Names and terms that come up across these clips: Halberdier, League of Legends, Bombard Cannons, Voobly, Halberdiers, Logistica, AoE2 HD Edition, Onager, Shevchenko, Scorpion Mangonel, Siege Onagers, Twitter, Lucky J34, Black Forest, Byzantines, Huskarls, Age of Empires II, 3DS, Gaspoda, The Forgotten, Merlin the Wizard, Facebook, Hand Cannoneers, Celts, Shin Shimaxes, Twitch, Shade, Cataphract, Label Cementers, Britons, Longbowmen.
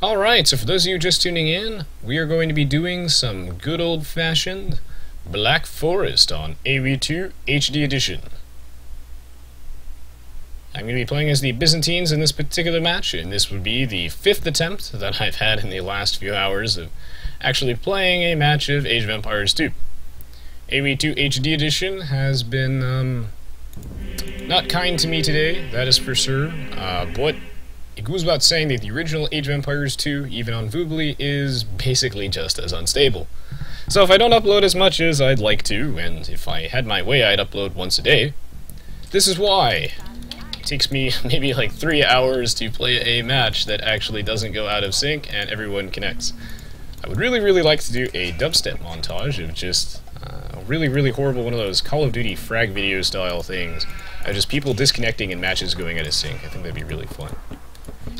Alright, so for those of you just tuning in, we are going to be doing some good old-fashioned Black Forest on AoE2 HD Edition. I'm going to be playing as the Byzantines in this particular match, and this would be the fifth attempt that I've had in the last few hours of actually playing a match of Age of Empires II. AoE2 HD Edition has been not kind to me today, that is for sure, but it goes about saying that the original Age of Empires II, even on Voobly, is basically just as unstable. So if I don't upload as much as I'd like to, and if I had my way I'd upload once a day, this is why. It takes me maybe like 3 hours to play a match that actually doesn't go out of sync and everyone connects. I would really like to do a dubstep montage of just a really horrible one of those Call of Duty frag video style things, of just people disconnecting and matches going out of sync. I think that'd be really fun.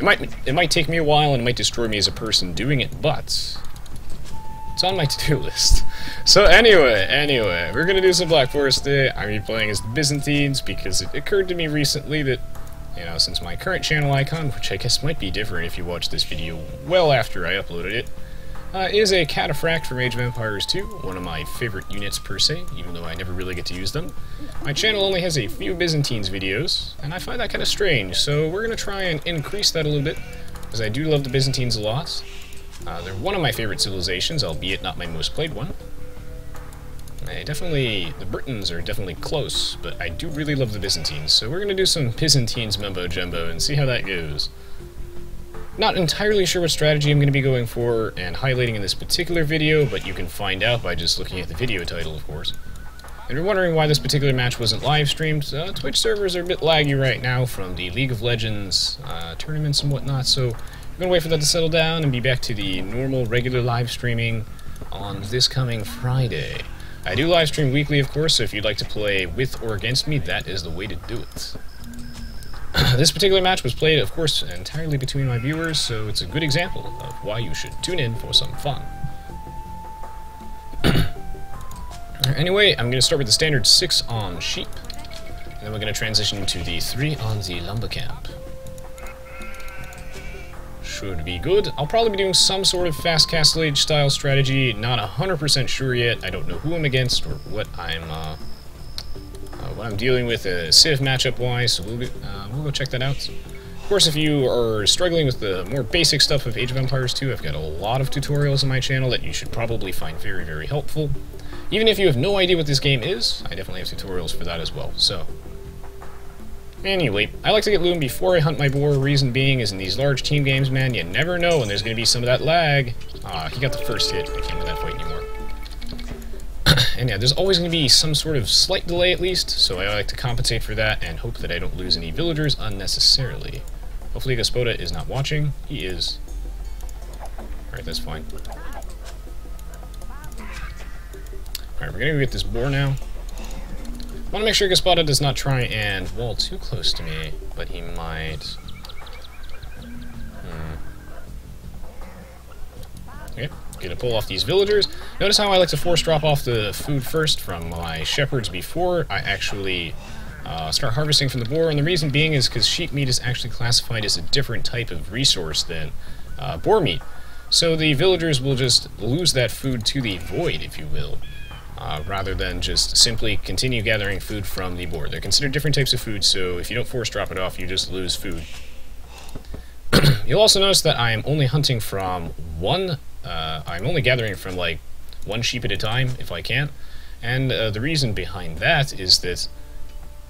It might take me a while and it might destroy me as a person doing it, but it's on my to-do list. So anyway, we're gonna do some Black Forest today. I'm gonna be playing as the Byzantines because it occurred to me recently that, you know, since my current channel icon, which I guess might be different if you watch this video well after I uploaded it, is a Cataphract from Age of Empires II, one of my favorite units per se, even though I never really get to use them. My channel only has a few Byzantines videos, and I find that kind of strange, so we're going to try and increase that a little bit, because I do love the Byzantines a lot. They're one of my favorite civilizations, albeit not my most played one. The Britons are definitely close, but I do really love the Byzantines, so we're going to do some Byzantines mumbo-jumbo and see how that goes. Not entirely sure what strategy I'm going to be going for and highlighting in this particular video, but you can find out by just looking at the video title, of course. And you're wondering why this particular match wasn't live streamed. Twitch servers are a bit laggy right now from the League of Legends tournaments and whatnot, so we're going to wait for that to settle down and be back to the normal, regular live streaming on this coming Friday. I do live stream weekly, of course, so if you'd like to play with or against me, that is the way to do it. This particular match was played, of course, entirely between my viewers, so it's a good example of why you should tune in for some fun. Anyway, I'm going to start with the standard 6 on sheep, and then we're going to transition to the 3 on the lumber camp. Should be good. I'll probably be doing some sort of fast castle age style strategy, not 100% sure yet. I don't know who I'm against or what I'm what I'm dealing with Civ matchup-wise, so we'll go check that out. Of course, if you are struggling with the more basic stuff of Age of Empires 2, I've got a lot of tutorials on my channel that you should probably find very helpful. Even if you have no idea what this game is, I definitely have tutorials for that as well, so. Anyway, I like to get loom before I hunt my boar, reason being is in these large team games, man, you never know when there's going to be some of that lag. He got the first hit, I can't win that fight anymore. And yeah, there's always going to be some sort of slight delay at least, so I like to compensate for that and hope that I don't lose any villagers unnecessarily. Hopefully Gaspoda is not watching. He is. Alright, that's fine. Alright, we're going to get this boar now. I want to make sure Gaspoda does not try and wall too close to me, but he might. Okay. Gonna pull off these villagers. Notice how I like to force drop off the food first from my shepherds before I actually start harvesting from the boar, and the reason being is because sheep meat is actually classified as a different type of resource than boar meat. So the villagers will just lose that food to the void, if you will, rather than just simply continue gathering food from the boar. They're considered different types of food, so if you don't force drop it off, you just lose food. You'll also notice that I am only hunting from one I'm only gathering from, like, one sheep at a time, if I can. And the reason behind that is that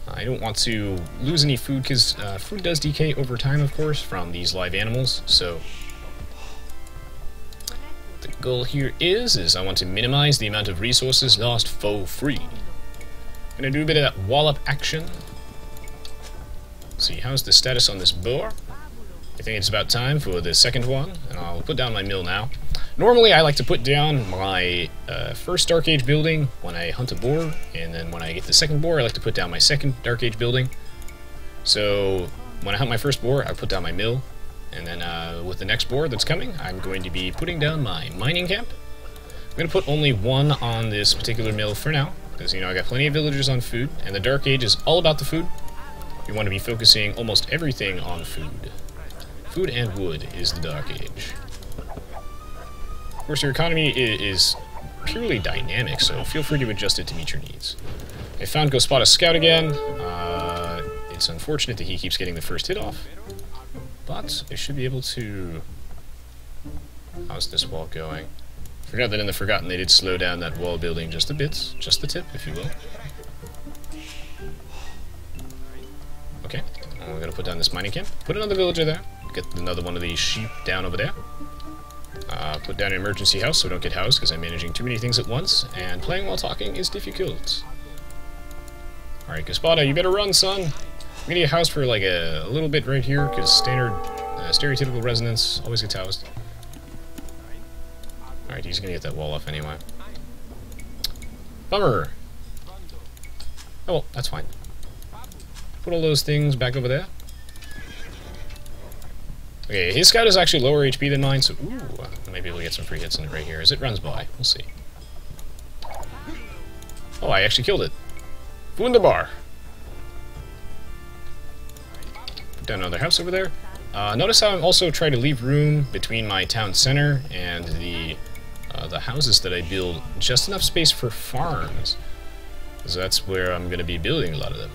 I don't want to lose any food, because food does decay over time, of course, from these live animals, so the goal here is I want to minimize the amount of resources lost for free. I'm gonna do a bit of that wallop action. Let's see, how's the status on this boar? I think it's about time for the second one, and I'll put down my mill now. Normally I like to put down my first Dark Age building when I hunt a boar, and then when I get the second boar I like to put down my second Dark Age building. So when I hunt my first boar I put down my mill, and then with the next boar that's coming I'm going to be putting down my mining camp. I'm going to put only one on this particular mill for now, because you know I got plenty of villagers on food, and the Dark Age is all about the food. You want to be focusing almost everything on food. Food and wood is the Dark Age. Of course, your economy is purely dynamic, so feel free to adjust it to meet your needs. I found Gaspoda's scout again. It's unfortunate that he keeps getting the first hit off, but I should be able to... How's this wall going? Forgot that in the Forgotten they did slow down that wall building just a bit. Just the tip, if you will. Okay, we're gonna put down this mining camp. Put another villager there. Get another one of these sheep down over there. Put down an emergency house so we don't get housed because I'm managing too many things at once. And playing while talking is difficult. Alright, Gaspoda, you better run, son! We're gonna get housed for like a little bit right here because standard stereotypical residence always gets housed. Alright, he's gonna get that wall off anyway. Bummer! Oh, well, that's fine. Put all those things back over there. Okay, his scout is actually lower HP than mine, so ooh, I may be able to get some free hits in it right here as it runs by. We'll see. Oh, I actually killed it. Wunderbar! Put down another house over there. Notice how I'm also trying to leave room between my town center and the houses that I build, just enough space for farms. Because that's where I'm going to be building a lot of them.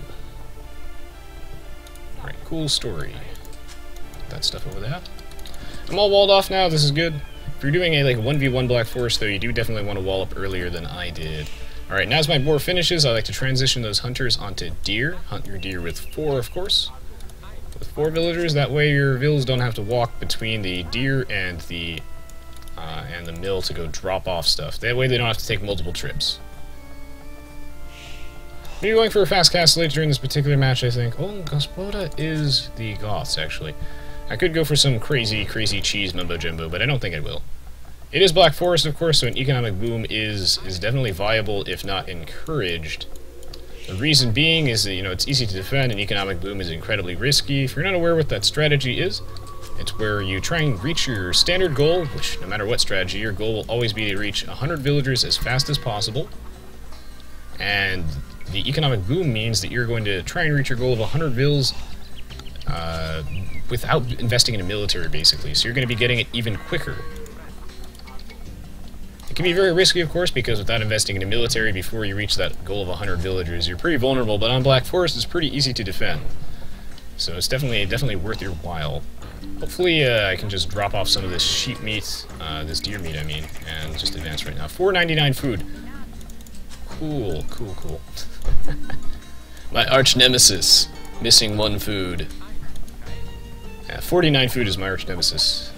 Alright, cool story. Put that stuff over there. I'm all walled off now, this is good. If you're doing a like 1v1 Black Forest though, you do definitely want to wall up earlier than I did. Alright, now as my boar finishes, I like to transition those hunters onto deer. Hunt your deer with four, of course. With four villagers, that way your villas don't have to walk between the deer and the mill to go drop off stuff. That way they don't have to take multiple trips. We're going for a fast castle during this particular match, I think. Oh, Gaspoda is the Goths, actually. I could go for some crazy, crazy cheese mumbo-jumbo, but I don't think I will. It is Black Forest, of course, so an economic boom is definitely viable, if not encouraged. The reason being is that, you know, it's easy to defend, an economic boom is incredibly risky. If you're not aware what that strategy is, it's where you try and reach your standard goal, which no matter what strategy, your goal will always be to reach 100 villagers as fast as possible. And the economic boom means that you're going to try and reach your goal of 100 vills without investing in a military, basically. So you're going to be getting it even quicker. It can be very risky, of course, because without investing in a military before you reach that goal of 100 villagers, you're pretty vulnerable, but on Black Forest, it's pretty easy to defend. So it's definitely worth your while. Hopefully, I can just drop off some of this sheep meat, this deer meat, I mean, and just advance right now. $4.99 food. Cool, cool, cool. My arch nemesis, missing one food. Yeah, 49 food is my arch nemesis.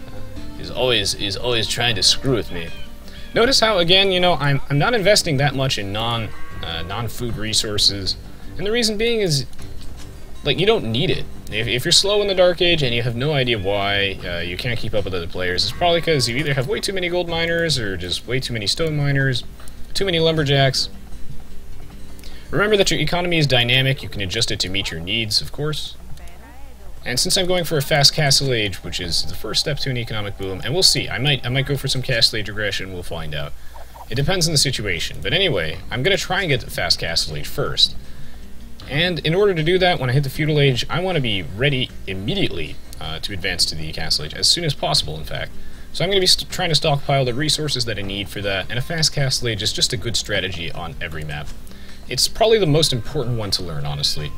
He's always trying to screw with me. Notice how, again, you know, I'm not investing that much in non-food resources, and the reason being is, like, you don't need it. If you're slow in the Dark Age and you have no idea why you can't keep up with other players, it's probably because you either have way too many gold miners, or just way too many stone miners, too many lumberjacks. Remember that your economy is dynamic, you can adjust it to meet your needs, of course. And since I'm going for a fast castle age, which is the first step to an economic boom, and we'll see, I might go for some castle age aggression, we'll find out. It depends on the situation, but anyway, I'm going to try and get the fast castle age first. And in order to do that, when I hit the feudal age, I want to be ready immediately to advance to the castle age, as soon as possible, in fact. So I'm going to be trying to stockpile the resources that I need for that, and a fast castle age is just a good strategy on every map. It's probably the most important one to learn, honestly.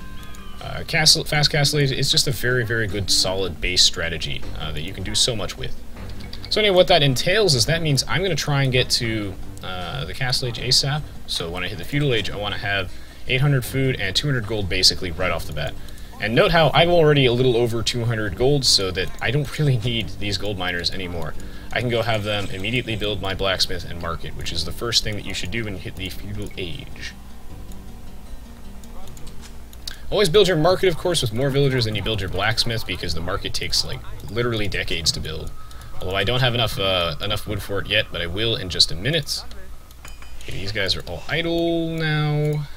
Fast Castle Age is just a very, very good, solid base strategy that you can do so much with. So anyway, what that entails is that means I'm going to try and get to the Castle Age ASAP. So when I hit the Feudal Age, I want to have 800 food and 200 gold basically right off the bat. And note how I'm already a little over 200 gold, so that I don't really need these gold miners anymore. I can go have them immediately build my blacksmith and market, which is the first thing that you should do when you hit the Feudal Age. Always build your market, of course, with more villagers than you build your blacksmith, because the market takes, like, literally decades to build. Although I don't have enough wood for it yet, but I will in just a minute. Okay, these guys are all idle now.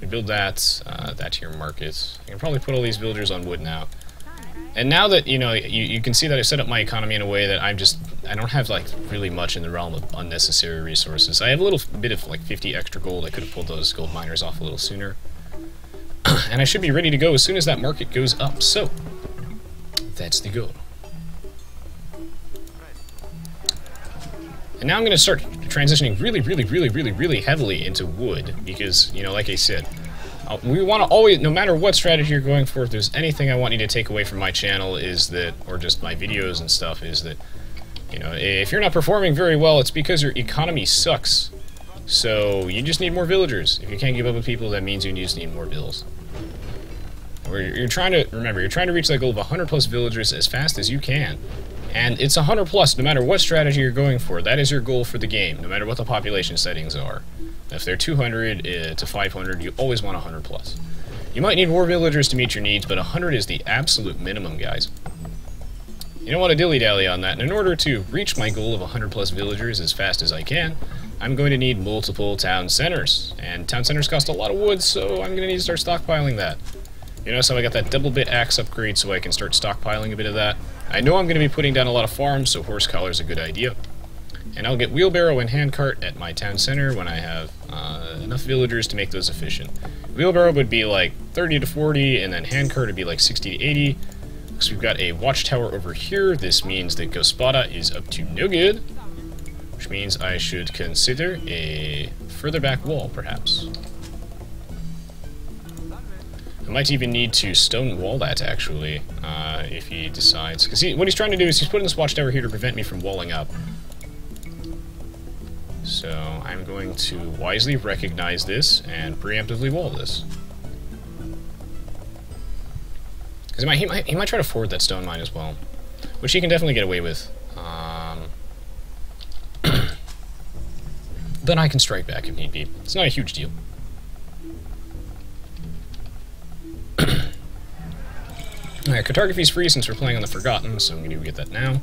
We build that, that to your market. I can probably put all these villagers on wood now. And now that, you know, you can see that I've set up my economy in a way that I don't have, like, really much in the realm of unnecessary resources. I have a little bit of, like, 50 extra gold. I could have pulled those gold miners off a little sooner. And I should be ready to go as soon as that market goes up, so that's the goal. And now I'm going to start transitioning really heavily into wood, because, you know, like I said, we want to always, no matter what strategy you're going for, if there's anything I want you to take away from my channel is that, or just my videos and stuff, is that, you know, if you're not performing very well, it's because your economy sucks. So you just need more villagers. If you can't give up with people, that means you just need more bills. Or you're trying to, remember, you're trying to reach that goal of 100 plus villagers as fast as you can. And it's 100 plus, no matter what strategy you're going for. That is your goal for the game, no matter what the population settings are. If they're 200 to 500, you always want 100 plus. You might need more villagers to meet your needs, but 100 is the absolute minimum, guys. You don't want to dilly-dally on that, and in order to reach my goal of 100 plus villagers as fast as I can, I'm going to need multiple town centers. And town centers cost a lot of wood, so I'm going to need to start stockpiling that. You notice how I got that double bit axe upgrade so I can start stockpiling a bit of that. I know I'm going to be putting down a lot of farms, so horse collar's a good idea. And I'll get wheelbarrow and handcart at my town center when I have enough villagers to make those efficient. Wheelbarrow would be like 30 to 40, and then handcart would be like 60 to 80. Because we've got a watchtower over here, this means that Gaspoda is up to no good. Which means I should consider a further back wall, perhaps. I might even need to stone wall that, actually, if he decides. Because what he's trying to do is he's putting this watchtower here to prevent me from walling up. So I'm going to wisely recognize this and preemptively wall this. Because he might try to forward that stone mine as well. Which he can definitely get away with. Then I can strike back if need be. It's not a huge deal. Alright, cartography's free since we're playing on The Forgotten, so I'm going to get that now.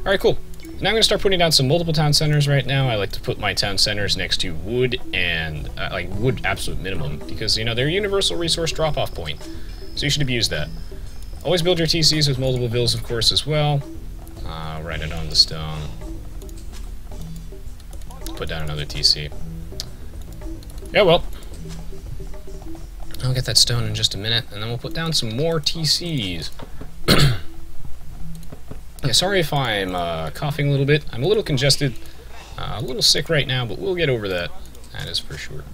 Alright, cool. Now I'm going to start putting down some multiple town centers right now. I like to put my town centers next to wood and, like, wood absolute minimum, because, you know, they're a universal resource drop-off point, so you should abuse that. Always build your TCs with multiple bills, of course, as well. Write it on the stone. Put down another TC. Yeah, well. I'll get that stone in just a minute, and then we'll put down some more TCs. Yeah, sorry if I'm coughing a little bit. I'm a little congested, a little sick right now, but we'll get over that. That is for sure.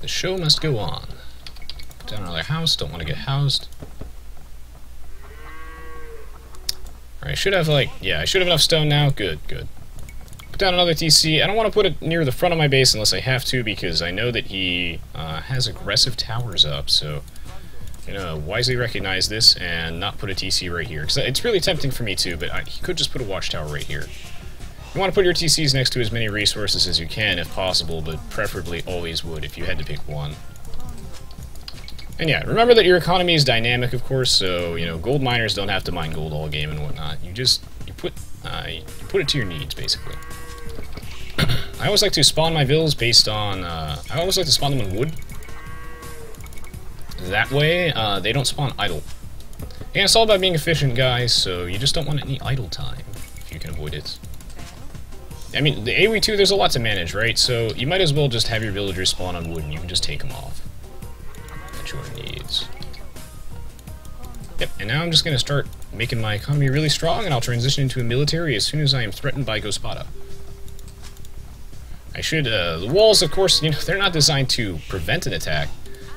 The show must go on. Put down another house. Don't want to get housed. Alright, I should have, like, yeah, I should have enough stone now. Good, good. Put down another TC. I don't want to put it near the front of my base unless I have to, because I know that he has aggressive towers up, so I'm going to wisely recognize this and not put a TC right here. Because it's really tempting for me too, but he could just put a watchtower right here. You want to put your TCs next to as many resources as you can if possible, but preferably always would if you had to pick one. And yeah, remember that your economy is dynamic, of course, so, you know, gold miners don't have to mine gold all game and whatnot. You just, you put it to your needs, basically. I always like to spawn my villas based on, I always like to spawn them in wood. That way, they don't spawn idle. And it's all about being efficient, guys, so you just don't want any idle time, if you can avoid it. I mean, the AoE2, there's a lot to manage, right? So you might as well just have your villagers spawn on wood and you can just take them off. That's your needs. Yep, and now I'm just going to start making my economy really strong, and I'll transition into a military as soon as I am threatened by Gaspoda. I should, the walls, of course, you know, they're not designed to prevent an attack.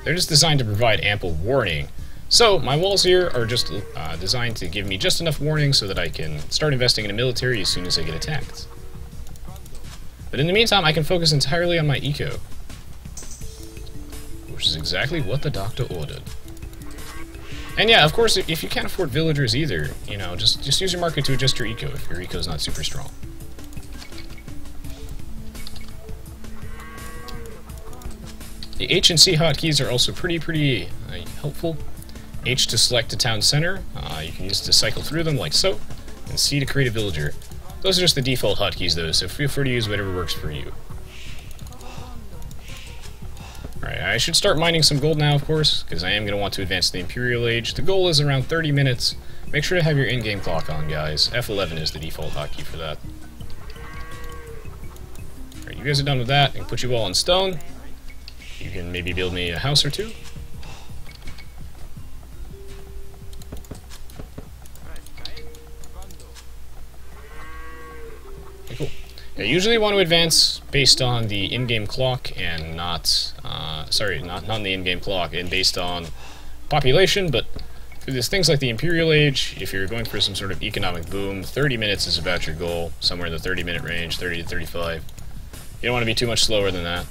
They're just designed to provide ample warning. So, my walls here are just designed to give me just enough warning so that I can start investing in a military as soon as I get attacked. But in the meantime, I can focus entirely on my eco. Which is exactly what the doctor ordered. And yeah, of course, if you can't afford villagers either, you know, just use your market to adjust your eco if your eco's not super strong. The H and C hotkeys are also pretty helpful. H to select a town center, you can use to cycle through them like so, and C to create a villager. Those are just the default hotkeys though, so feel free to use whatever works for you. Alright, I should start mining some gold now, of course, because I am going to want to advance the Imperial Age. The goal is around 30 minutes. Make sure to have your in-game clock on, guys. F11 is the default hotkey for that. Alright, you guys are done with that. I can put you all in stone. You can maybe build me a house or two. I usually want to advance based on the in-game clock and not, sorry, not on the in-game clock and based on population, but there's things like the Imperial Age. If you're going for some sort of economic boom, 30 minutes is about your goal, somewhere in the 30-minute range, 30 to 35. You don't want to be too much slower than that.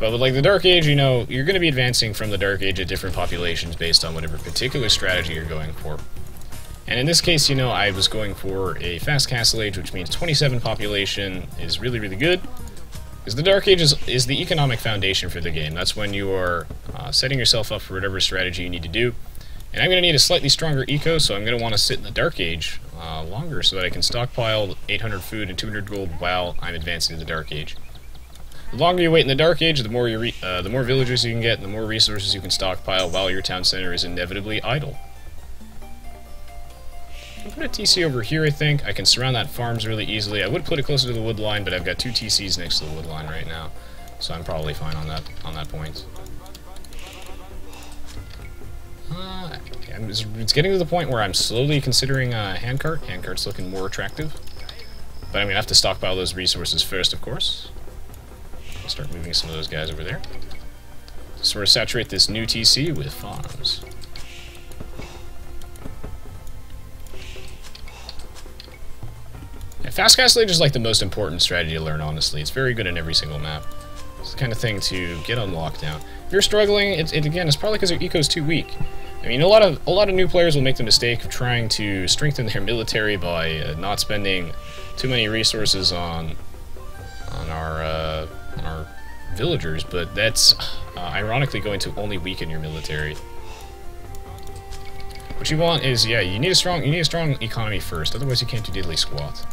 But with, like, the Dark Age, you know, you're going to be advancing from the Dark Age at different populations based on whatever particular strategy you're going for. And in this case, you know, I was going for a fast castle age, which means 27 population is really, really good. Because the Dark Age is the economic foundation for the game. That's when you are setting yourself up for whatever strategy you need to do. And I'm going to need a slightly stronger eco, so I'm going to want to sit in the Dark Age longer so that I can stockpile 800 food and 200 gold while I'm advancing to the Dark Age. The longer you wait in the Dark Age, the more villagers you can get, and the more resources you can stockpile while your town center is inevitably idle. I'll put a TC over here, I think. I can surround that farms really easily. I would put it closer to the wood line, but I've got 2 TCs next to the wood line right now, so I'm probably fine on that point. It's getting to the point where I'm slowly considering handcart. Handcart's looking more attractive, but I'm gonna have to stockpile those resources first, of course. Start moving some of those guys over there. Sort of saturate this new TC with farms. Yeah, fast castle age is like the most important strategy to learn, honestly. It's very good in every single map. It's the kind of thing to get on lockdown. If you're struggling, it's probably because your eco's too weak. I mean, a lot of new players will make the mistake of trying to strengthen their military by not spending too many resources on our villagers, but that's ironically going to only weaken your military. What you want is, yeah, you need a strong economy first, otherwise you can't do diddly squat.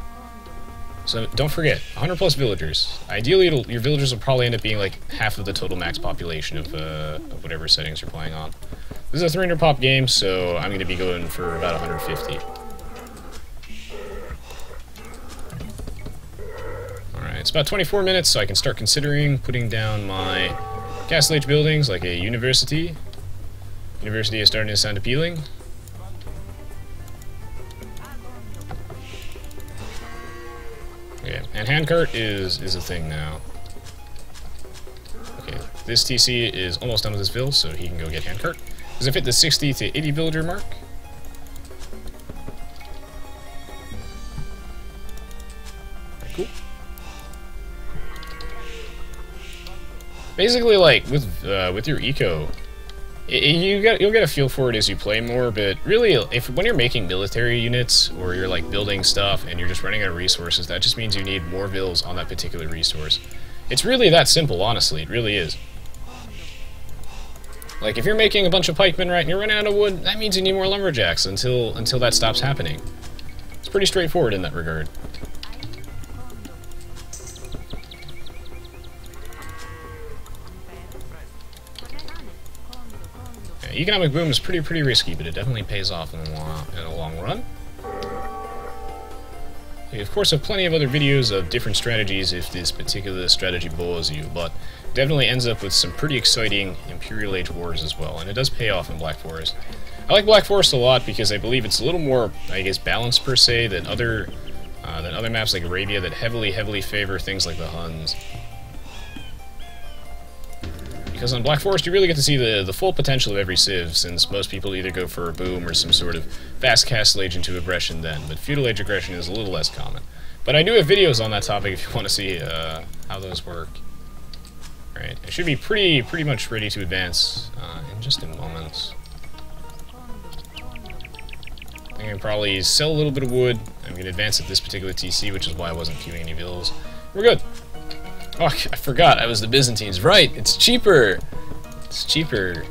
So don't forget, 100 plus villagers. Ideally, your villagers will probably end up being like half of the total max population of whatever settings you're playing on. This is a 300 pop game, so I'm going to be going for about 150. It's about 24 minutes, so I can start considering putting down my Castle Age buildings, like a university. University is starting to sound appealing. Okay, and handcart is a thing now. Okay, this TC is almost done with his build, so he can go get handcart. Does it fit the 60 to 80 villager mark? Cool. Basically, like, with your eco, you'll get a feel for it as you play more, but really, when you're making military units, or you're, like, building stuff, and you're just running out of resources, that just means you need more vills on that particular resource. It's really that simple, honestly, it really is. Like, if you're making a bunch of pikemen, right, and you're running out of wood, that means you need more lumberjacks until that stops happening. It's pretty straightforward in that regard. Economic boom is pretty risky, but it definitely pays off in the long run. We, of course, have plenty of other videos of different strategies if this particular strategy bores you, but it definitely ends up with some pretty exciting Imperial Age wars as well, and it does pay off in Black Forest. I like Black Forest a lot because I believe it's a little more, I guess, balanced per se than other maps like Arabia that heavily favor things like the Huns. Because on Black Forest, you really get to see the full potential of every civ, since most people either go for a boom or some sort of fast castle age into aggression then, but feudal age aggression is a little less common. But I do have videos on that topic if you want to see how those work. Alright, I should be pretty much ready to advance in just a moment. I'm going to probably sell a little bit of wood. I'm going to advance at this particular TC, which is why I wasn't queuing any bills. We're good! Oh, I forgot, I was the Byzantines. Right, it's cheaper! It's cheaper.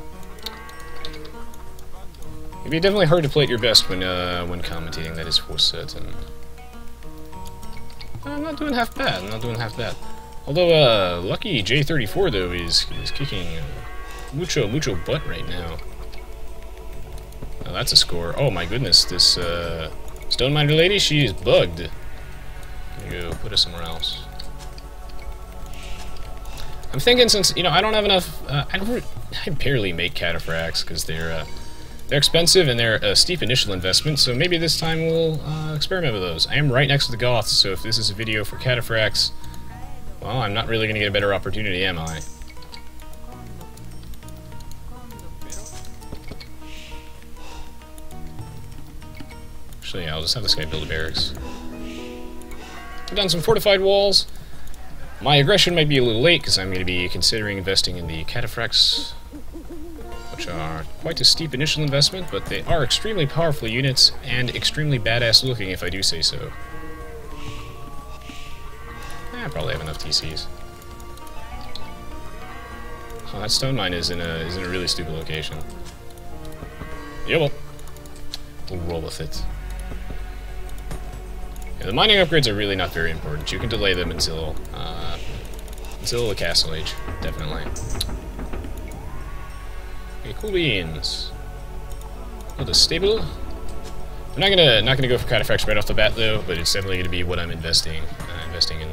It'd be definitely hard to play at your best when commentating, that is for certain. I'm not doing half bad, Although, Lucky J34, though, is kicking mucho butt right now. Oh, that's a score. Oh my goodness, this Stoneminder lady, she's bugged. I'm gonna go put her somewhere else. I'm thinking, since, you know, I don't have enough, I barely make Cataphract because they're They're expensive and they're a steep initial investment, so maybe this time we'll experiment with those. I am right next to the Goths, so if this is a video for Cataphracts, well, I'm not really going to get a better opportunity, am I? Actually, yeah, I'll just have this guy build a barracks. Put down some fortified walls. My aggression might be a little late, because I'm going to be considering investing in the Cataphracts, which are quite a steep initial investment, but they are extremely powerful units and extremely badass looking, if I do say so. I probably have enough TCs. Oh, that stone mine is in a really stupid location. Yeah, well, we'll roll with it. Yeah, the mining upgrades are really not very important. You can delay them until the Castle Age, definitely. Okay, cool beans. Oh, the stable. I'm not gonna go for Cataphract right off the bat though, but it's definitely gonna be what I'm investing in.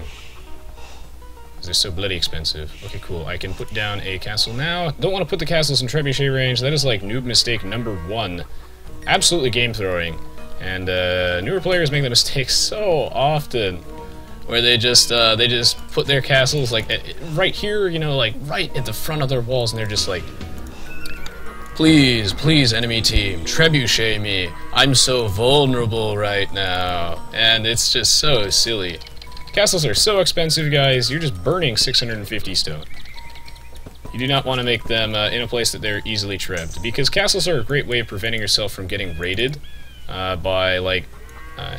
They're so bloody expensive. Okay, cool. I can put down a castle now. Don't want to put the castles in trebuchet range. That is like noob mistake number one. Absolutely game throwing. And newer players make the mistake so often, where they just put their castles like right here, you know, like right at the front of their walls, and they're just like, please, please, enemy team, trebuchet me. I'm so vulnerable right now, and it's just so silly. Castles are so expensive, guys. You're just burning 650 stone. You do not want to make them in a place that they're easily trebbed, because castles are a great way of preventing yourself from getting raided by like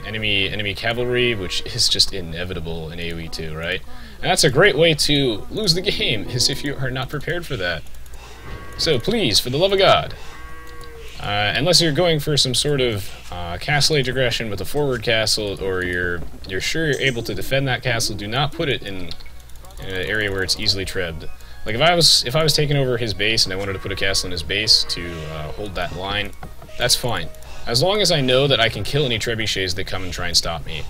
enemy cavalry, which is just inevitable in AoE2, right? And that's a great way to lose the game, is if you are not prepared for that. So please, for the love of God, unless you're going for some sort of Castle Age aggression with a forward castle, or you're sure you're able to defend that castle, do not put it in an area where it's easily trebbed. Like if I was taking over his base and I wanted to put a castle in his base to hold that line, that's fine, as long as I know that I can kill any trebuchets that come and try and stop me.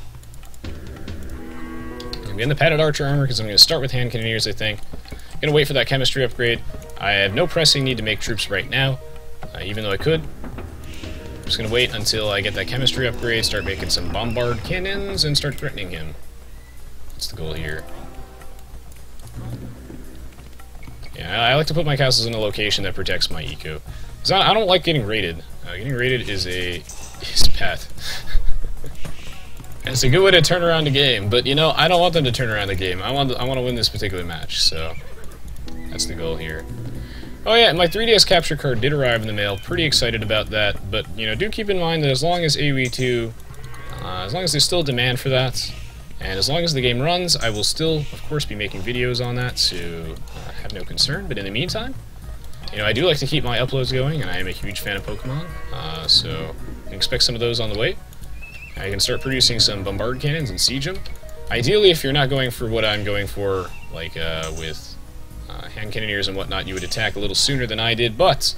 I'm getting the padded archer armor because I'm going to start with hand cannoneers, I think. I'm going to wait for that chemistry upgrade. I have no pressing need to make troops right now. Even though I could. I'm just gonna wait until I get that chemistry upgrade, start making some bombard cannons, and start threatening him. That's the goal here. Yeah, I like to put my castles in a location that protects my eco. Because I don't like getting raided. Getting raided is a path. And it's a good way to turn around the game, but you know, I don't want them to turn around the game. I want to win this particular match, so that's the goal here. Oh yeah, my 3DS capture card did arrive in the mail. Pretty excited about that, but you know, do keep in mind that as long as AoE2, as long as there's still demand for that, and as long as the game runs, I will still, of course, be making videos on that, so have no concern. But in the meantime, you know, I do like to keep my uploads going, and I am a huge fan of Pokémon, so you can expect some of those on the way. I can start producing some bombard cannons and siege them. Ideally, if you're not going for what I'm going for, like with hand cannoneers and whatnot, you would attack a little sooner than I did, but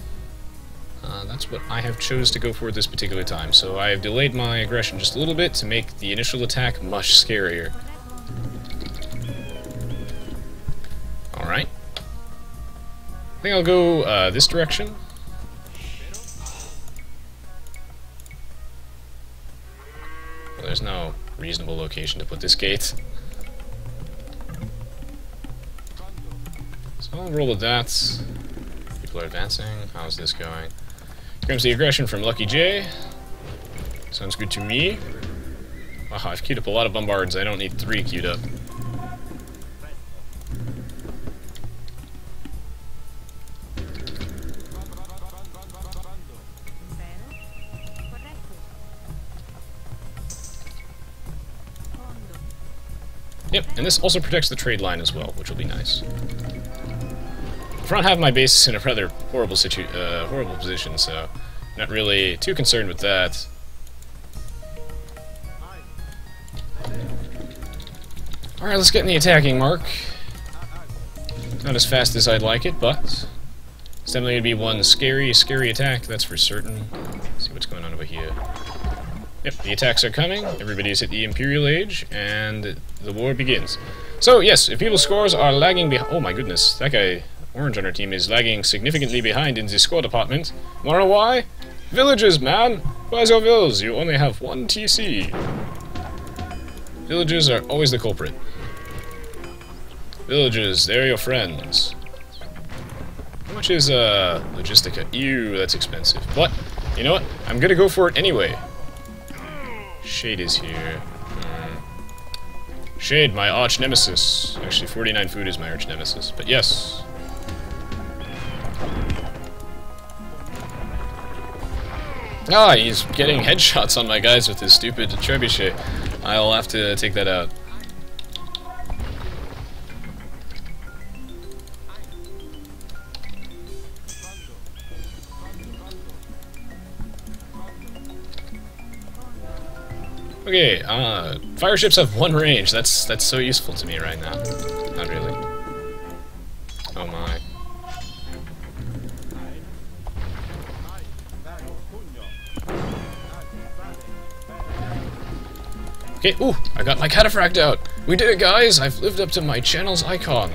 that's what I have chose to go for at this particular time. So I have delayed my aggression just a little bit to make the initial attack much scarier. Alright. I think I'll go this direction. Well, there's no reasonable location to put this gate. I'll roll with that. People are advancing. How's this going? Here comes the aggression from Lucky J. Sounds good to me. Wow, I've queued up a lot of bombards. I don't need three queued up. Yep, and this also protects the trade line as well, which will be nice. Front half of my base is in a rather horrible position, so not really too concerned with that. Alright, let's get in the attacking mark. Not as fast as I'd like it, but it's definitely going to be one scary, scary attack, that's for certain. Let's see what's going on over here. Yep, the attacks are coming, everybody's hit the Imperial Age, and the war begins. So yes, if people's scores are lagging behind... Oh my goodness, that guy... Orange on our team is lagging significantly behind in the squad apartment. Wanna know why? Villages, man! Where's your vills? You only have one TC. Villages are always the culprit. Villages, they're your friends. How much is, Logistica? Ew, that's expensive. But, you know what? I'm gonna go for it anyway. Shade is here. Shade, my arch nemesis. Actually, 49 food is my arch nemesis, but yes. Ah, he's getting headshots on my guys with his stupid trebuchet. I'll have to take that out. Okay, fire ships have one range. That's so useful to me right now. Not really. Oh my. Okay, ooh, I got my Cataphract out. We did it, guys! I've lived up to my channel's icon.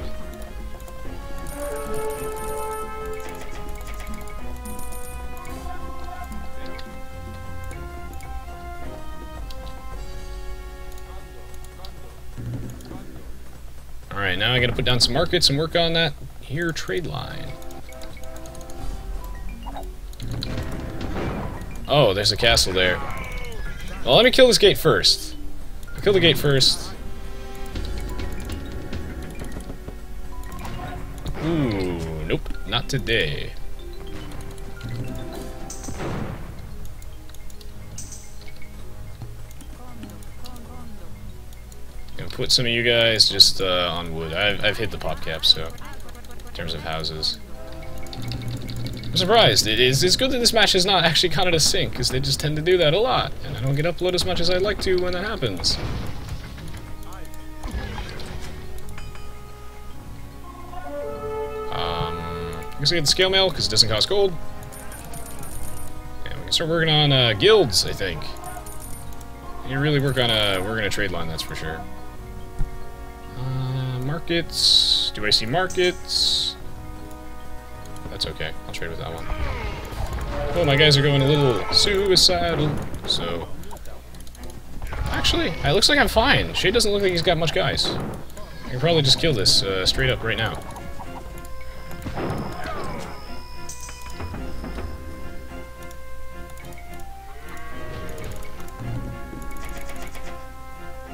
Alright, now I gotta put down some markets and work on that here trade line. Oh, there's a castle there. Well, let me kill this gate first. I'll kill the gate first. Ooh, nope, not today. Put some of you guys just on wood. I've hit the pop cap, so in terms of houses. I'm surprised. It's good that this match is not actually counted as sync, because they just tend to do that a lot, and I don't get uploaded as much as I'd like to when that happens. I guess I get the scale mail, because it doesn't cost gold. And we can start working on guilds, I think. You really work on a trade line, that's for sure. Markets. Do I see markets? That's okay. I'll trade with that one. Oh, my guys are going a little suicidal. So, actually, it looks like I'm fine. Shade doesn't look like he's got much guys. I can probably just kill this straight up right now.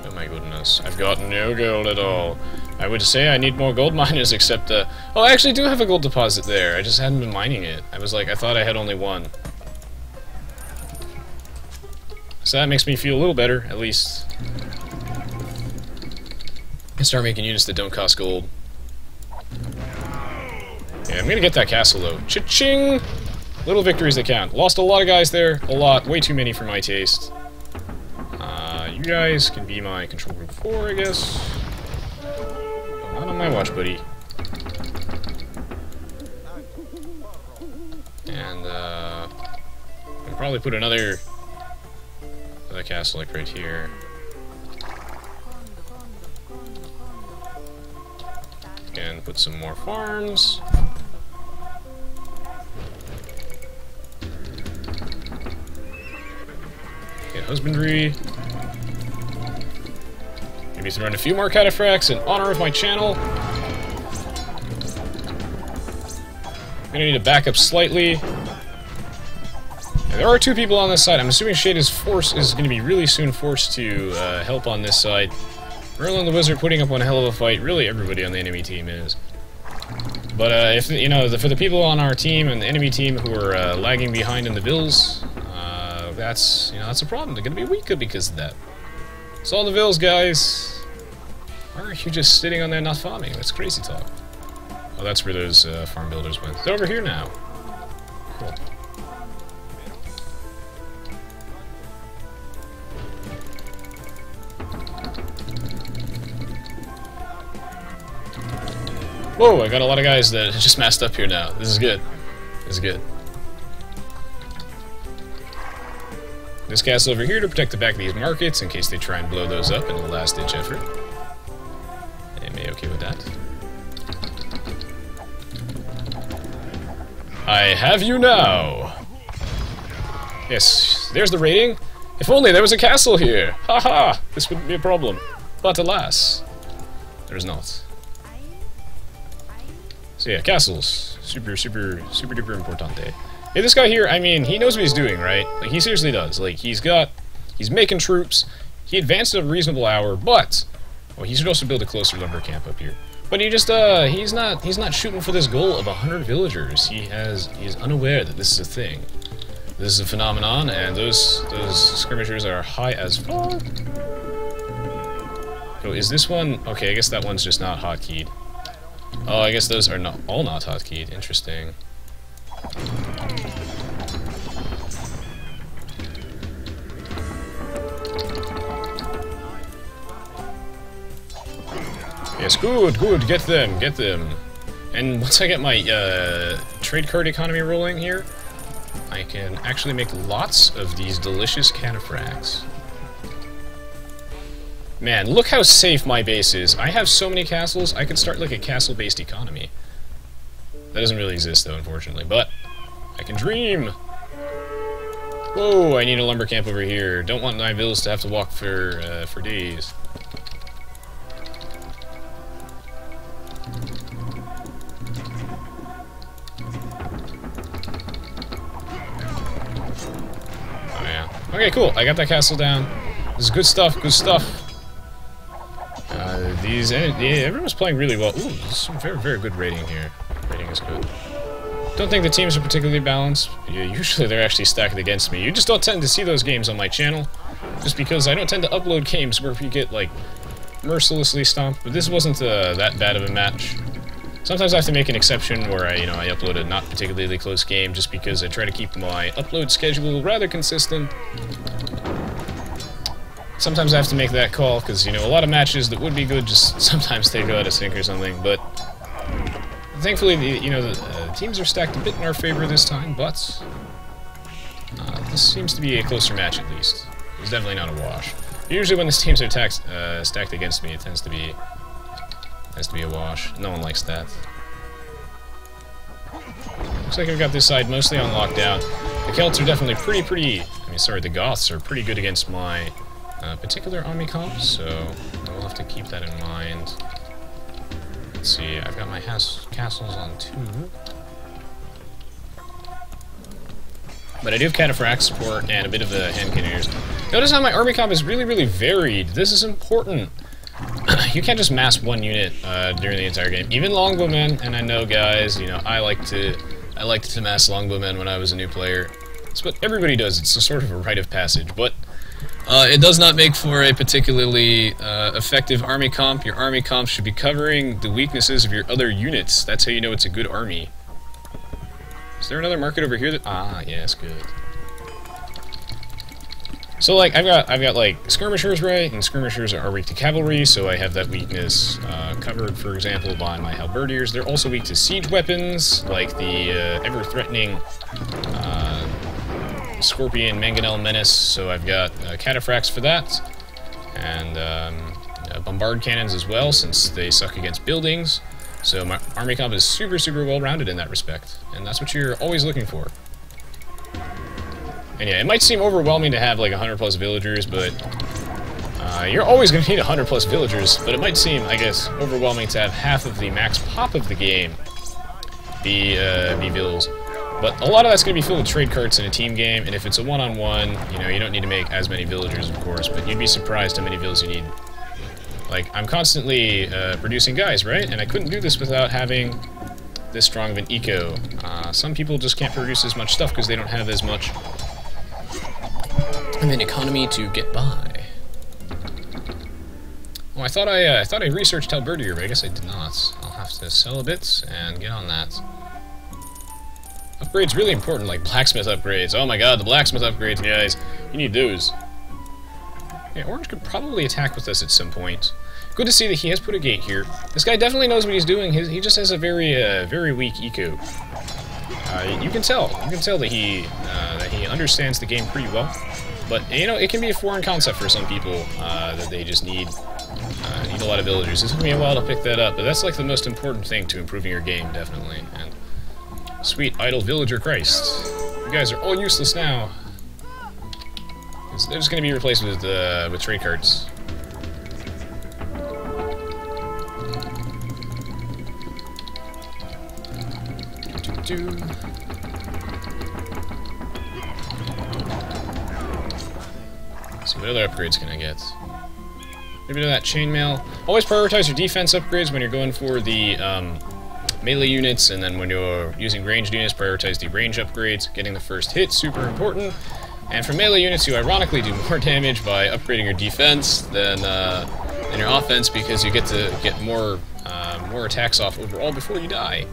Oh my goodness! I've got no gold at all. I would say I need more gold miners, except, oh, I actually do have a gold deposit there. I just hadn't been mining it. I was like, I thought I had only one. So that makes me feel a little better, at least. And start making units that don't cost gold. Yeah, I'm gonna get that castle, though. Cha-ching! Little victories that count. Lost a lot of guys there. A lot. Way too many for my taste. You guys can be my control group 4, I guess. Not on my watch, buddy. And, I'll probably put another castle, like, right here. And put some more farms. Get husbandry. Maybe throw in a few more Cataphracts in honor of my channel. I'm gonna need to back up slightly. Now, there are two people on this side. I'm assuming Shade is gonna be really soon forced to help on this side. Merlin the Wizard putting up one hell of a fight. Really, everybody on the enemy team is. But if you know, for the people on our team and the enemy team who are lagging behind in the bills, that's a problem. They're gonna be weaker because of that. It's all the vills, guys. Why are you just sitting on there not farming? That's crazy talk. Oh, that's where those farm builders went. They're over here now. Cool. Whoa, I got a lot of guys that just messed up here now. This is good. This is good. This castle over here to protect the back of these markets in case they try and blow those up in a last-ditch effort. They may okay with that. I have you now! Yes, there's the raiding. If only there was a castle here! Haha! This wouldn't be a problem. But alas, there is not. So yeah, castles. Super duper importante. Yeah, this guy here, I mean, he knows what he's doing, right? Like, he seriously does. Like, he's making troops. He advanced at a reasonable hour, but... Well, he should also build a closer lumber camp up here. But he just, he's not shooting for this goal of 100 villagers. He's unaware that this is a thing. This is a phenomenon, and those skirmishers are high as fuck. So is this one... Okay, I guess that one's just not hotkeyed. Oh, I guess those are not all not hotkeyed. Interesting. Yes, good, good. Get them, get them. And once I get my trade card economy rolling here, I can actually make lots of these delicious cataphracts. Man, look how safe my base is. I have so many castles, I could start like a castle-based economy. That doesn't really exist, though, unfortunately, but I can dream! Whoa, I need a lumber camp over here. Don't want my bills to have to walk for days. Oh, yeah. Okay, cool. I got that castle down. This is good stuff, good stuff. Everyone's playing really well. Ooh, there's some very, very good rating here. Rating is good. Don't think the teams are particularly balanced. Yeah, usually they're actually stacked against me. You just don't tend to see those games on my channel, just because I don't tend to upload games where if you get, like, mercilessly stomped. But this wasn't that bad of a match. Sometimes I have to make an exception where I upload a not particularly close game just because I try to keep my upload schedule rather consistent. Sometimes I have to make that call, because, you know, a lot of matches that would be good just sometimes they go out of sync or something, but... Thankfully, the teams are stacked a bit in our favor this time, but... this seems to be a closer match, at least. It's definitely not a wash. Usually when these teams are stacked against me, it tends to be a wash. No one likes that. Looks like I've got this side mostly on lockdown. The Celts are definitely pretty... I mean, sorry, the Goths are pretty good against my... particular army comp, so we'll have to keep that in mind. Let's see, I've got my castles on 2. But I do have Cataphract support and a bit of the Hand Cannoneers. Notice how my army comp is really, really varied. This is important. You can't just mass one unit during the entire game. Even Longbowmen, and I know, guys, you know, I liked to mass Longbowmen when I was a new player. It's what everybody does. It's a sort of a rite of passage, but it does not make for a particularly effective army comp. Your army comp should be covering the weaknesses of your other units. That's how you know it's a good army. Is there another market over here that... Ah, yes, good. So, like, I've got like, skirmishers, right? And skirmishers are weak to cavalry, so I have that weakness covered, for example, by my halberdiers. They're also weak to siege weapons, like the ever-threatening... Scorpion Mangonel menace, so I've got Cataphracts for that, and Bombard Cannons as well, since they suck against buildings. So my army comp is super, super well-rounded in that respect, and that's what you're always looking for. And yeah, it might seem overwhelming to have like 100+ villagers, but you're always going to need 100+ villagers, but it might seem, I guess, overwhelming to have half of the max pop of the game be vills. But a lot of that's going to be filled with trade carts in a team game, and if it's a one-on-one, you know, you don't need to make as many villagers, of course, but you'd be surprised how many villas you need. Like, I'm constantly producing guys, right? And I couldn't do this without having this strong of an eco. Some people just can't produce as much stuff because they don't have as much of an economy to get by. Oh, I thought I researched Halberdier, but I guess I did not. I'll have to sell a bit and get on that. Upgrades really important, like blacksmith upgrades. Oh my god, the blacksmith upgrades, guys. You need those. Yeah, Orange could probably attack with us at some point. Good to see that he has put a gate here. This guy definitely knows what he's doing. He just has a very, very weak eco. You can tell that he understands the game pretty well. But you know, it can be a foreign concept for some people that they just need a lot of villagers. It took me a while to pick that up, but that's like the most important thing to improving your game, definitely. And sweet, idle villager Christ. You guys are all useless now. They're just going to be replaced with trade cards. So what other upgrades can I get? Maybe that chainmail. Always prioritize your defense upgrades when you're going for the melee units, and then when you're using ranged units, prioritize the range upgrades. Getting the first hit, super important. And for melee units, you ironically do more damage by upgrading your defense than your offense, because you get to get more attacks off overall before you die.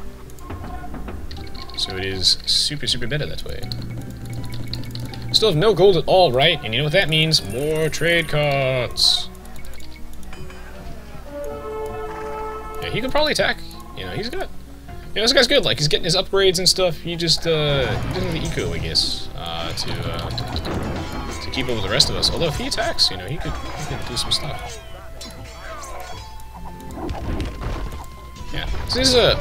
So it is super, super better that way. Still have no gold at all, right? And you know what that means? More trade cards! Yeah, he could probably attack. You know, he's good. You know, this guy's good. Like, he's getting his upgrades and stuff. He just, he doesn't have the eco, I guess, to keep up with the rest of us. Although, if he attacks, you know, he could do some stuff. Yeah. So this is a...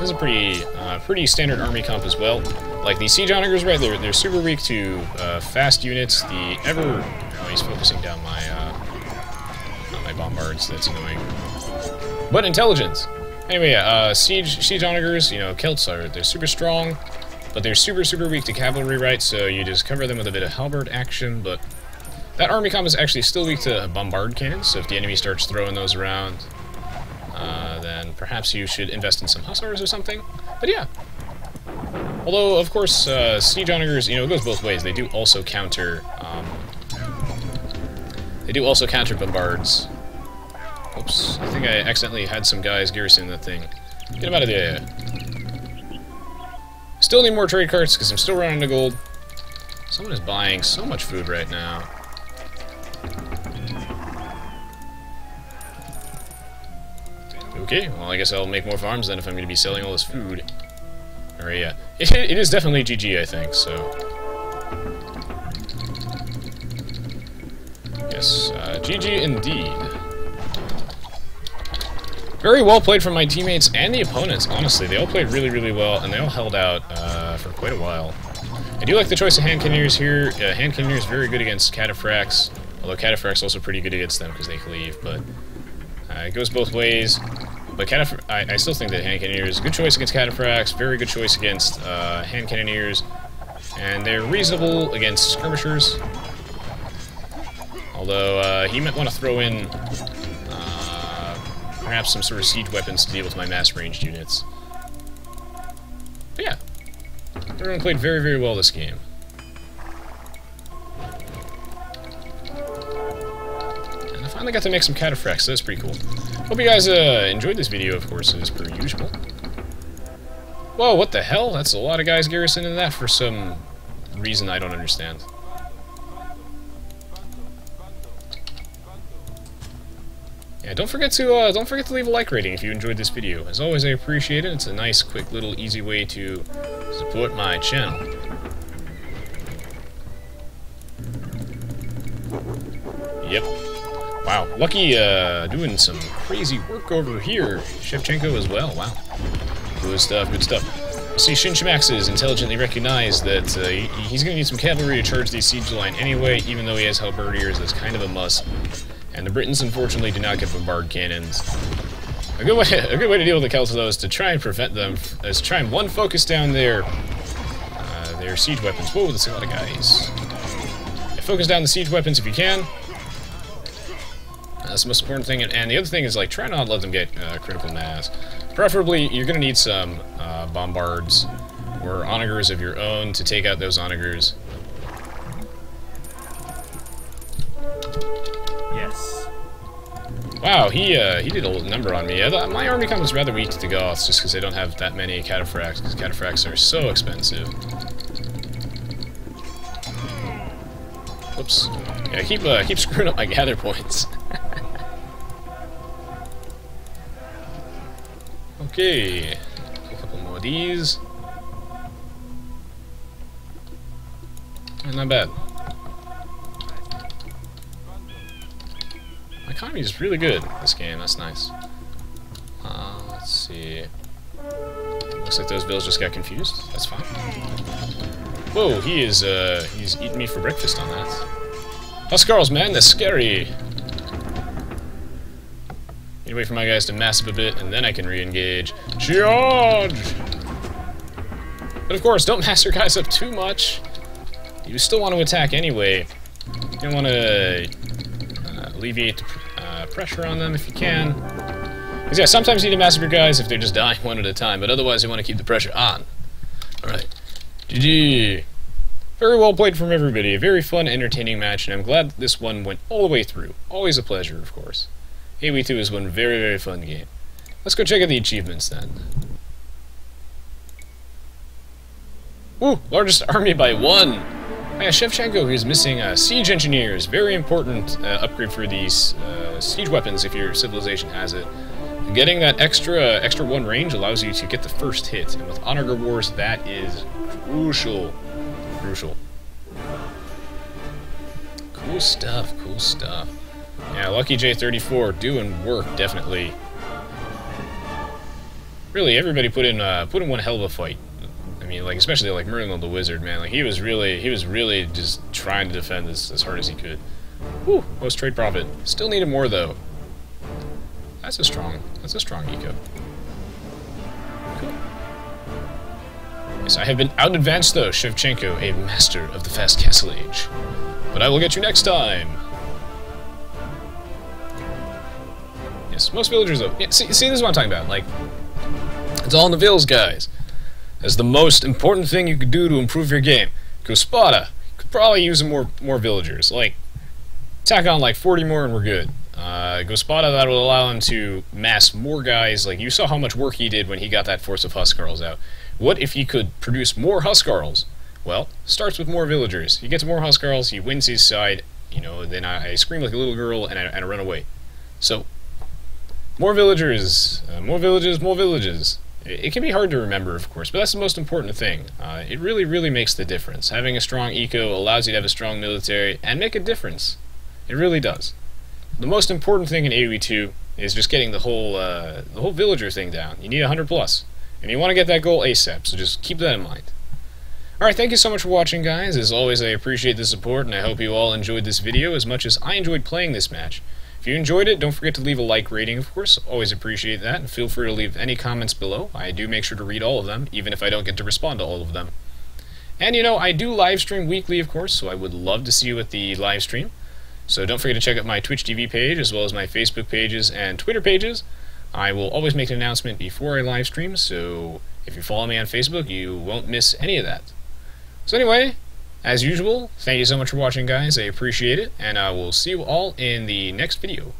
This is a pretty standard army comp as well. Like the Siege Onagers, right? They're super weak to fast units. The ever... Oh, he's focusing down my on my bombards. That's annoying. But intelligence. Anyway, yeah, Siege Onagers. You know, Celts they're super strong, but they're super super weak to cavalry, right? So you just cover them with a bit of halberd action. But that army comp is actually still weak to bombard cannons. So if the enemy starts throwing those around. Then perhaps you should invest in some Hussars or something. But yeah. Although, of course, Siege Onagers, you know, it goes both ways. They do also counter, bombards. Oops, I think I accidentally had some guys garrison that thing. Get them out of there. Still need more trade carts, because I'm still running into gold. Someone is buying so much food right now. Okay, well I guess I'll make more farms then if I'm going to be selling all this food. Or yeah, it is definitely GG I think, so... Yes, GG indeed. Very well played from my teammates and the opponents, honestly. They all played really, really well, and they all held out for quite a while. I do like the choice of Hand Cannoneers here. Hand Cannoneers very good against Cataphracts, although Cataphracts also pretty good against them because they cleave, but... it goes both ways. But I still think that Hand Cannoneers is a good choice against Cataphract, very good choice against Hand Cannoneers, and they're reasonable against Skirmishers. Although he might want to throw in perhaps some sort of siege weapons to deal with my mass ranged units. But yeah, everyone played very, very well this game. I finally got to make some Cataphract, so that's pretty cool. Hope you guys enjoyed this video, of course, as per usual. Whoa, what the hell? That's a lot of guys garrisoned in that for some reason I don't understand. Yeah, don't forget to leave a like rating if you enjoyed this video. As always, I appreciate it. It's a nice, quick, little, easy way to support my channel. Yep. Wow, Lucky doing some crazy work over here. Shevchenko as well, wow. Good stuff, good stuff. See, Shin Shimaxes intelligently recognized that he's going to need some cavalry to charge the siege line anyway, even though he has Halberdiers, that's kind of a must. And the Britons, unfortunately, do not get bombard cannons. A good way to deal with the Celts, though, is to try and prevent them, is try and one focus down their siege weapons. Whoa, that's a lot of guys. Focus down the siege weapons if you can. That's the most important thing, and the other thing is, like, try not to let them get critical mass. Preferably, you're going to need some bombards or onagers of your own to take out those onagers. Yes. Wow, he did a little number on me. My army comp is rather weak to the Goths, just because they don't have that many Cataphracts, because Cataphracts are so expensive. Whoops. Yeah, I keep screwing up my gather points. Okay, a couple more of these. Not bad. My economy is really good this game, that's nice. Let's see. Looks like those bills just got confused. That's fine. Whoa, he's eating me for breakfast on that. Huskarls, man, they're scary! Need to wait for my guys to massive a bit, and then I can re-engage. Charge! But of course, don't mass your guys up too much. You still want to attack anyway. You don't want to alleviate the pressure on them if you can. Because yeah, sometimes you need to massacre guys if they're just dying one at a time, but otherwise you want to keep the pressure on. Alright. GG. Very well played from everybody. A very fun, entertaining match, and I'm glad this one went all the way through. Always a pleasure, of course. AoE2 is one very, very fun game. Let's go check out the achievements then. Ooh! Largest army by one! Yeah, Shevchenko is missing Siege Engineers, very important upgrade for these siege weapons if your civilization has it. Getting that extra one range allows you to get the first hit, and with Onager Wars, that is crucial. Crucial. Cool stuff, cool stuff. Yeah, Lucky J34 doing work, definitely. Really, everybody put in one hell of a fight. I mean, like, especially like Merlin the Wizard, man. Like, he was really just trying to defend this as hard as he could. Whew, most trade profit. Still needed more though. That's a strong eco. Cool. Yes, I have been out advanced though, Shevchenko, a master of the fast castle age. But I will get you next time. Yes, most villagers though. Yeah, see, this is what I'm talking about. Like, it's all in the villas, guys. That's the most important thing you could do to improve your game. Gaspoda could probably use more villagers. Like, tack on like 40 more and we're good. Gaspoda, that will allow him to mass more guys. Like, you saw how much work he did when he got that force of Huskarls out. What if he could produce more Huskarls? Well, starts with more villagers. He gets more Huskarls, he wins his side, you know, then I scream like a little girl and I run away. So, more villagers, more villages, more villages. It can be hard to remember, of course, but that's the most important thing. It really, really makes the difference. Having a strong eco allows you to have a strong military and make a difference. It really does. The most important thing in AoE2 is just getting the whole villager thing down. You need 100 plus, and you want to get that goal ASAP, so just keep that in mind. Alright, thank you so much for watching, guys. As always, I appreciate the support, and I hope you all enjoyed this video as much as I enjoyed playing this match. If you enjoyed it, don't forget to leave a like rating, of course. Always appreciate that, and feel free to leave any comments below. I do make sure to read all of them, even if I don't get to respond to all of them. And, you know, I do live stream weekly, of course, so I would love to see you at the live stream. So don't forget to check out my Twitch TV page, as well as my Facebook pages and Twitter pages. I will always make an announcement before I live stream, so if you follow me on Facebook, you won't miss any of that. So anyway, as usual, thank you so much for watching, guys. I appreciate it, and I will see you all in the next video.